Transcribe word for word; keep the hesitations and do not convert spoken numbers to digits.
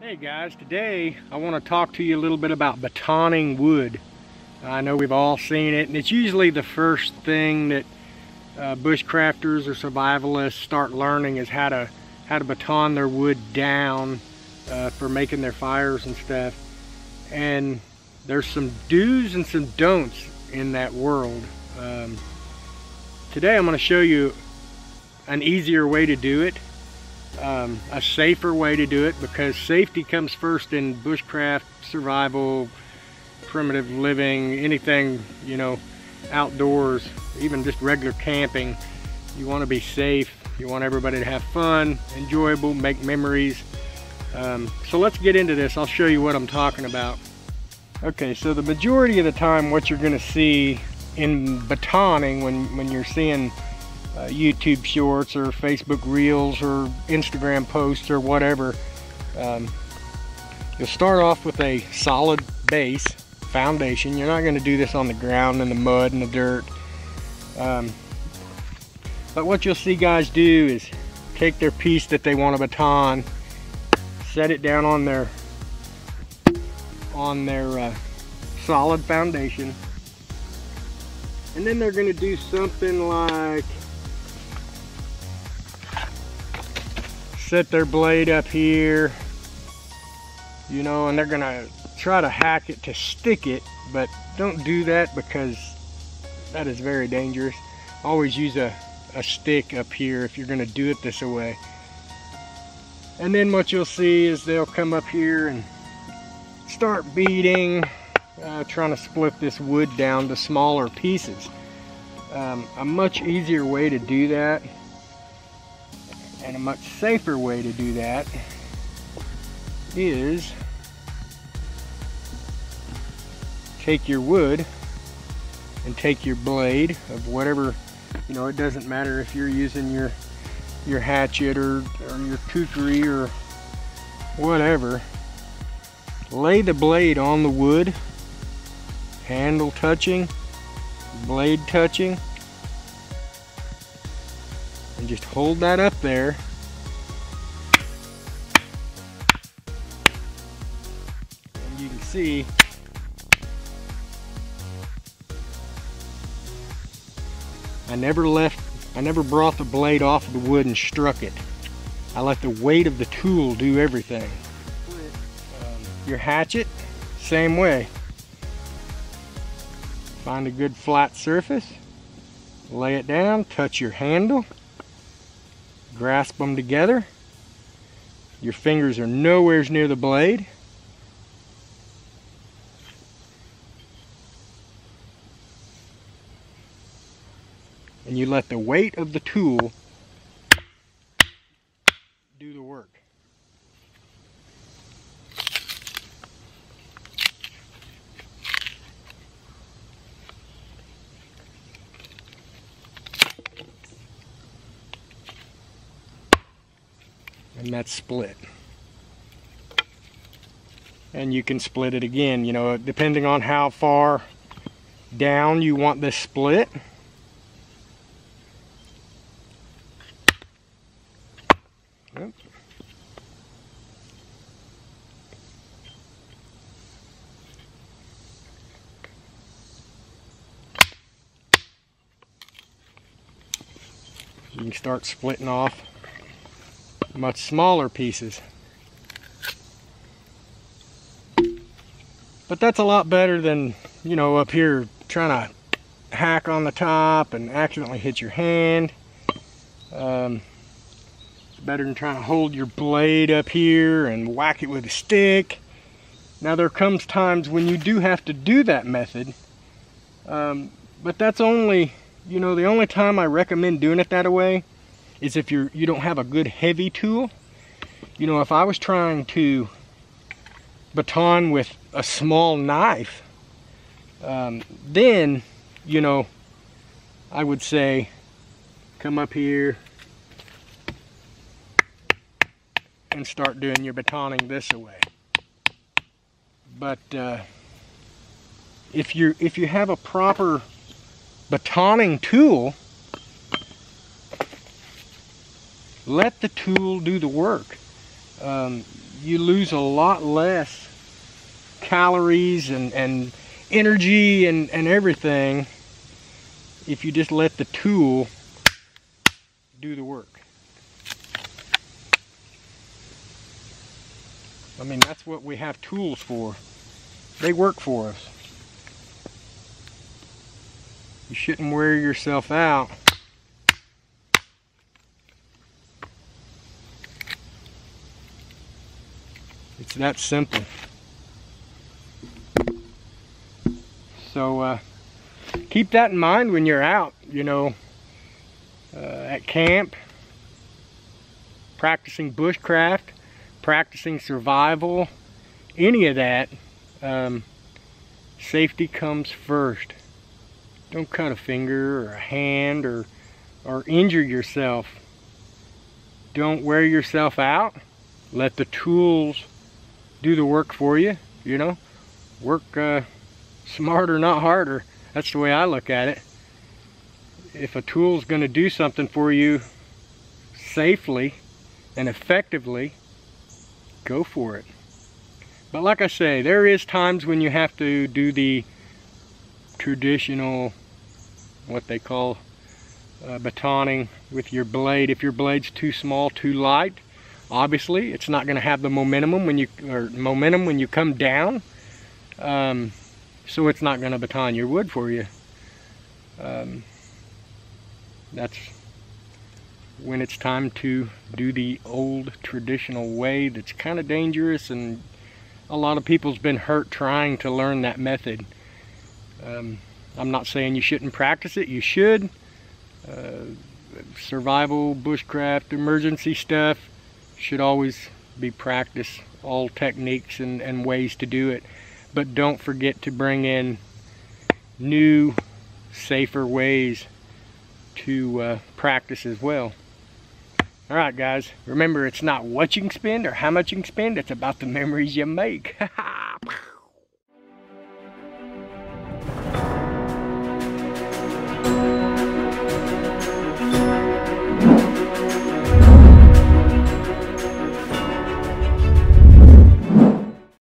Hey guys, today I want to talk to you a little bit about batoning wood. I know we've all seen it, and it's usually the first thing that uh, bushcrafters or survivalists start learning is how to how to baton their wood down uh, for making their fires and stuff. And there's some do's and some don'ts in that world. Um, today I'm going to show you an easier way to do it. Um, a safer way to do it, because safety comes first in bushcraft, survival, primitive living, anything, you know, outdoors, even just regular camping. You want to be safe, you want everybody to have fun, enjoyable, make memories. Um, so let's get into this. I'll show you what I'm talking about. Okay, so the majority of the time what you're going to see in batoning, when, when you're seeing Uh, YouTube shorts or Facebook reels or Instagram posts or whatever, um, you'll start off with a solid base foundation. You're not going to do this on the ground and the mud and the dirt, um, but what you'll see guys do is take their piece that they want to baton, set it down on their on their uh, solid foundation, and then they're going to do something like set their blade up here, you know, and they're gonna try to hack it to stick it, but don't do that because that is very dangerous. Always use a, a stick up here if you're gonna do it this way. And then what you'll see is they'll come up here and start beating, uh, trying to split this wood down to smaller pieces. Um, a much easier way to do that, and a much safer way to do that, is take your wood and take your blade of whatever, you know, it doesn't matter if you're using your your hatchet or, or your kukri or whatever. Lay the blade on the wood, handle touching, blade touching, and just hold that up there and you can see I never left I never brought the blade off of the wood and struck it. I let the weight of the tool do everything. Um, your hatchet, same way. Find a good flat surface, lay it down, touch your handle, grasp them together. Your fingers are nowhere near the blade. And you let the weight of the tool do the work. And that's split. And you can split it again, you know, depending on how far down you want this split. Oops. You can start splitting off much smaller pieces, but that's a lot better than, you know, up here trying to hack on the top and accidentally hit your hand. Um, it's better than trying to hold your blade up here and whack it with a stick. Now there comes times when you do have to do that method, um, but that's only, you know, the only time I recommend doing it that way is if you're, you don't have a good heavy tool. You know, if I was trying to baton with a small knife, um, then, you know, I would say, come up here and start doing your batoning this way. But uh, if you if you have a proper batoning tool, let the tool do the work. Um, you lose a lot less calories and, and energy and, and everything if you just let the tool do the work. I mean, that's what we have tools for. They work for us. You shouldn't wear yourself out . It's that simple. So uh, keep that in mind when you're out, you know, uh, at camp, practicing bushcraft, practicing survival, any of that. Um, safety comes first. Don't cut a finger or a hand or, or injure yourself. Don't wear yourself out. Let the tools do the work for you, you know. Work uh, smarter, not harder. That's the way I look at it. If a tool's going to do something for you safely and effectively, go for it. But like I say, there is times when you have to do the traditional, what they call uh, batoning with your blade. If your blade's too small, too light, obviously it's not going to have the momentum when you or momentum when you come down, um, so it's not going to baton your wood for you. Um, that's when it's time to do the old traditional way. That's kind of dangerous, and a lot of people's been hurt trying to learn that method. um, I'm not saying you shouldn't practice it. You should. Uh, survival, bushcraft, emergency stuff should always be practiced, all techniques and, and ways to do it. But don't forget to bring in new, safer ways to uh, practice as well. All right, guys, remember, it's not what you can spend or how much you can spend. It's about the memories you make.